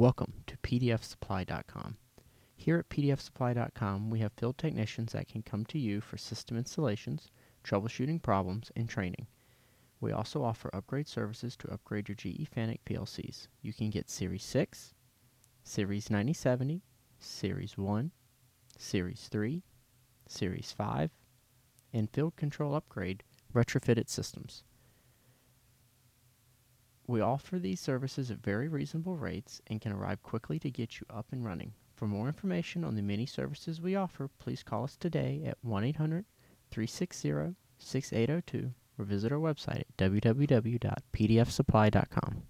Welcome to PDFsupply.com. Here at PDFsupply.com, we have field technicians that can come to you for system installations, troubleshooting problems, and training. We also offer upgrade services to upgrade your GE FANUC PLCs. You can get Series 6, Series 9070, Series 1, Series 3, Series 5, and field control upgrade retrofitted systems. We offer these services at very reasonable rates and can arrive quickly to get you up and running. For more information on the many services we offer, please call us today at 1-800-360-6802 or visit our website at www.pdfsupply.com.